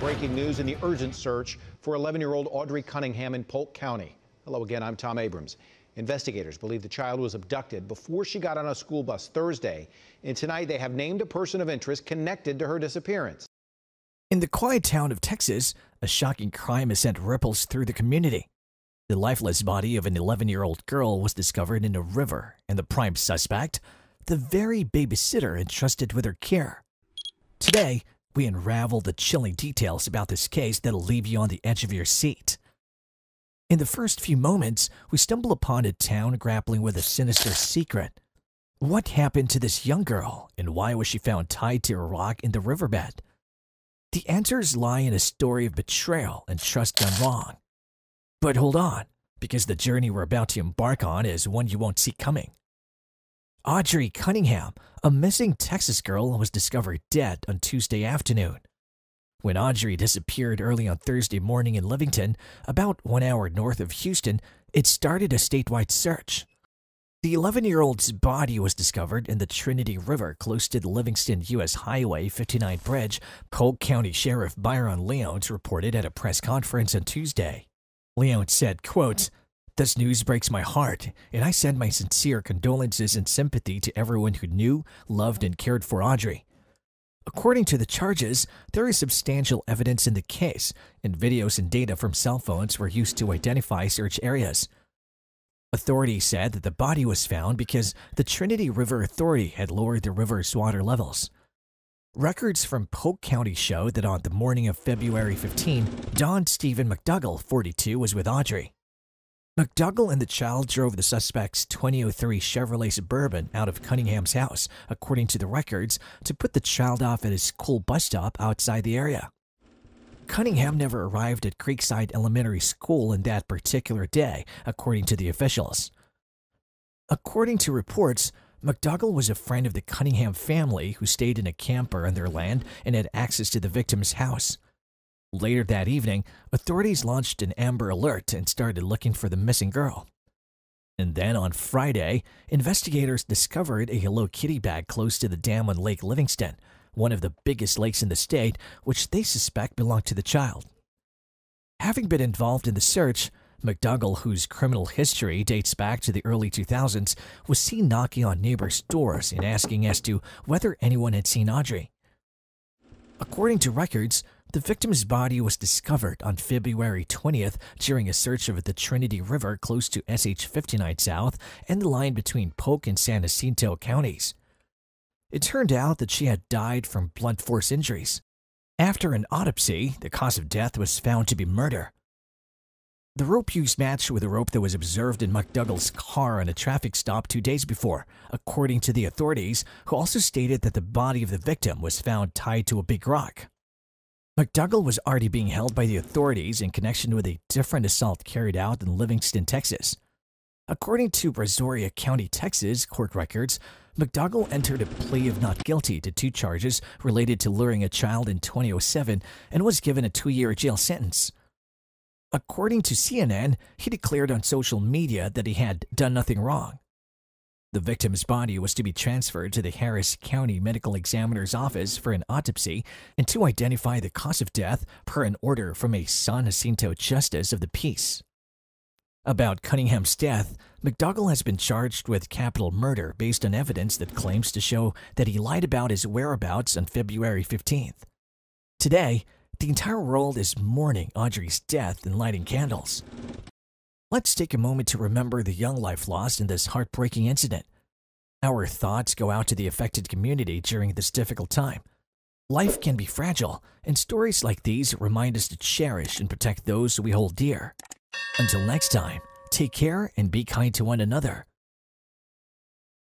Breaking news in the urgent search for 11-year-old Audrey Cunningham in Polk County. Hello again, I'm Tom Abrams. Investigators believe the child was abducted before she got on a school bus Thursday, and tonight they have named a person of interest connected to her disappearance. In the quiet town of Texas, a shocking crime has sent ripples through the community. The lifeless body of an 11-year-old girl was discovered in a river, and the prime suspect, the very babysitter entrusted with her care. Today, we unravel the chilling details about this case that'll leave you on the edge of your seat. In the first few moments, we stumble upon a town grappling with a sinister secret. What happened to this young girl, and why was she found tied to a rock in the riverbed? The answers lie in a story of betrayal and trust gone wrong. But hold on, because the journey we're about to embark on is one you won't see coming. Audrey Cunningham, a missing Texas girl, was discovered dead on Tuesday afternoon. When Audrey disappeared early on Thursday morning in Livingston, about 1 hour north of Houston, it started a statewide search. The 11-year-old's body was discovered in the Trinity River close to the Livingston U.S. Highway 59 bridge, Polk County Sheriff Byron Leon reported at a press conference on Tuesday. Leon said, quote, "This news breaks my heart, and I send my sincere condolences and sympathy to everyone who knew, loved, and cared for Audrey." According to the charges, there is substantial evidence in the case, and videos and data from cell phones were used to identify search areas. Authorities said that the body was found because the Trinity River Authority had lowered the river's water levels. Records from Polk County show that on the morning of February 15, Don Stephen McDougall, 42, was with Audrey. McDougall and the child drove the suspect's 2003 Chevrolet Suburban out of Cunningham's house, according to the records, to put the child off at his school bus stop outside the area. Cunningham never arrived at Creekside Elementary School on that particular day, according to the officials. According to reports, McDougall was a friend of the Cunningham family who stayed in a camper on their land and had access to the victim's house. Later that evening, authorities launched an Amber Alert and started looking for the missing girl. And then on Friday, investigators discovered a Hello Kitty bag close to the dam on Lake Livingston, one of the biggest lakes in the state, which they suspect belonged to the child. Having been involved in the search, McDougall, whose criminal history dates back to the early 2000s, was seen knocking on neighbors' doors and asking as to whether anyone had seen Audrey. According to records, the victim's body was discovered on February 20th during a search of the Trinity River close to SH 59 South and the line between Polk and San Jacinto counties. It turned out that she had died from blunt force injuries. After an autopsy, the cause of death was found to be murder. The rope used matched with a rope that was observed in McDougall's car on a traffic stop 2 days before, according to the authorities, who also stated that the body of the victim was found tied to a big rock. McDougall was already being held by the authorities in connection with a different assault carried out in Livingston, Texas. According to Brazoria County, Texas court records, McDougall entered a plea of not guilty to 2 charges related to luring a child in 2007 and was given a 2-year jail sentence. According to CNN, he declared on social media that he had done nothing wrong. The victim's body was to be transferred to the Harris County Medical Examiner's Office for an autopsy and to identify the cause of death per an order from a San Jacinto Justice of the Peace. About Cunningham's death, McDougall has been charged with capital murder based on evidence that claims to show that he lied about his whereabouts on February 15th. Today, the entire world is mourning Audrey's death and lighting candles. Let's take a moment to remember the young life lost in this heartbreaking incident. Our thoughts go out to the affected community during this difficult time. Life can be fragile, and stories like these remind us to cherish and protect those we hold dear. Until next time, take care and be kind to one another.